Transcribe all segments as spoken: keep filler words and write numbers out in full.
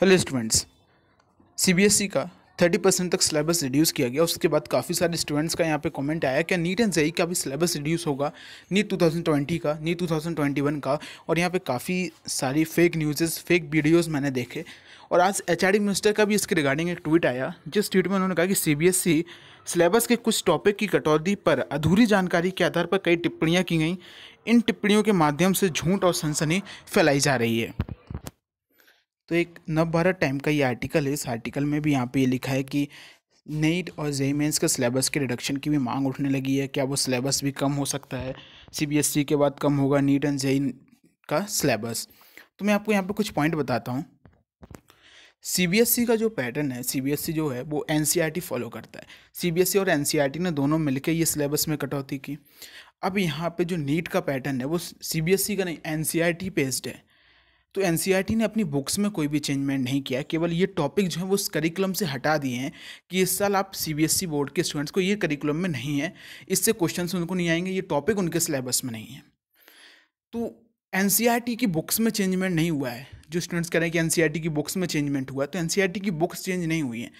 Hello students, CBSE का तीस percent तक सिलेबस रिड्यूस किया गया। उसके बाद काफ़ी सारे स्टूडेंट्स का यहाँ पे कमेंट आया क्या नीट एंड जेई का भी सिलेबस रिड्यूस होगा, नीट दो हज़ार बीस का, नीट दो हज़ार इक्कीस का। और यहाँ पे काफ़ी सारी फेक न्यूज़ेस, फेक वीडियोस मैंने देखे। और आज एचआरडी मिनिस्टर का भी इसके रिगार्डिंग एक ट्वीट आया, जिस ट्वीट में उन्होंने कहा कि सीबीएसई सिलेबस के कुछ टॉपिक की कटौती पर अधूरी जानकारी के आधार पर कई टिप्पणियाँ की गई। इन टिप्पणियों के माध्यम से झूठ और सनसनी फैलाई जा रही है। तो एक नवभारत टाइम का ये आर्टिकल है। इस आर्टिकल में भी यहाँ पे ये लिखा है कि नीट और जेईई मेंस के सिलेबस के रिडक्शन की भी मांग उठने लगी है। क्या वो सिलेबस भी कम हो सकता है? सीबीएसई के बाद कम होगा नीट एंड जेईई का सिलेबस। तो मैं आपको यहाँ पे कुछ पॉइंट बताता हूँ। सीबीएसई का जो पैटर्न है, सीबीएसई जो है वो एनसीईआरटी फॉलो करता है। सीबीएसई और एनसीईआरटी ने दोनों मिलकर ये सिलेबस में कटौती की। अब यहाँ पर जो नीट का पैटर्न है वो सीबीएसई का नहीं, एनसीईआरटी बेस्ड है। तो एनसीईआरटी ने अपनी बुक्स में कोई भी चेंजमेंट नहीं किया, केवल ये टॉपिक जो है वो उस करिकुलम से हटा दिए हैं कि इस साल आप सीबीएसई बोर्ड के स्टूडेंट्स को ये करिकुलम में नहीं है, इससे क्वेश्चंस उनको नहीं आएंगे, ये टॉपिक उनके सिलेबस में नहीं है। तो एनसीईआरटी की बुक्स में चेंजमेंट नहीं हुआ है। जो स्टूडेंट्स कह रहे हैं कि एनसीईआरटी की बुक्स में चेंजमेंट हुआ, तो एनसीईआरटी की बुक्स चेंज नहीं हुई है,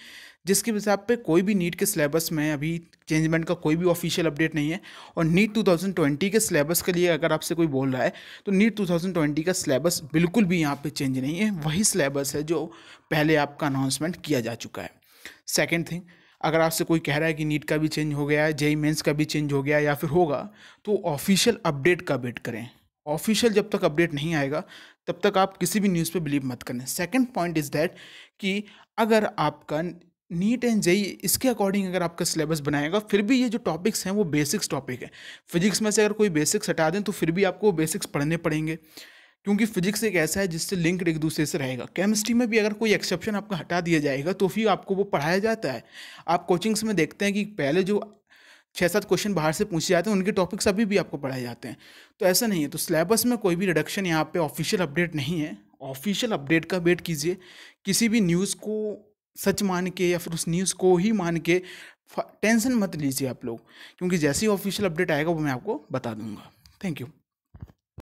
जिसके हिसाब पे कोई भी नीट के सिलेबस में अभी चेंजमेंट का कोई भी ऑफिशियल अपडेट नहीं है। और नीट दो हज़ार बीस के सिलेबस के लिए अगर आपसे कोई बोल रहा है तो नीट दो हज़ार बीस का सिलेबस बिल्कुल भी यहाँ पे चेंज नहीं है, वही सिलेबस है जो पहले आपका अनाउंसमेंट किया जा चुका है। सेकेंड थिंग, अगर आपसे कोई कह रहा है कि नीट का भी चेंज हो गया है, जेईई मेंस का भी चेंज हो गया या फिर होगा, तो ऑफिशियल अपडेट का वेट करें। ऑफिशियल जब तक अपडेट नहीं आएगा तब तक आप किसी भी न्यूज़ पे बिलीव मत करें। सेकंड पॉइंट इज़ दैट कि अगर आपका नीट एंड जेईई इसके अकॉर्डिंग अगर आपका सिलेबस बनाएगा, फिर भी ये जो टॉपिक्स हैं वो बेसिक्स टॉपिक है। फिजिक्स में से अगर कोई बेसिक्स हटा दें तो फिर भी आपको बेसिक्स पढ़ने पड़ेंगे, क्योंकि फिजिक्स एक ऐसा है जिससे लिंक्ड एक दूसरे से रहेगा। केमिस्ट्री में भी अगर कोई एक्सेप्शन आपका हटा दिया जाएगा तो फिर आपको वो पढ़ाया जाता है। आप कोचिंग्स में देखते हैं कि पहले जो छः सात क्वेश्चन बाहर से पूछे जाते हैं उनके टॉपिक्स अभी भी आपको पढ़ाए जाते हैं। तो ऐसा नहीं है। तो सिलेबस में कोई भी रिडक्शन यहाँ पे ऑफिशियल अपडेट नहीं है। ऑफिशियल अपडेट का वेट कीजिए। किसी भी न्यूज़ को सच मान के या फिर उस न्यूज़ को ही मान के टेंशन मत लीजिए आप लोग, क्योंकि जैसे ही ऑफिशियल अपडेट आएगा वो मैं आपको बता दूंगा। Thank you.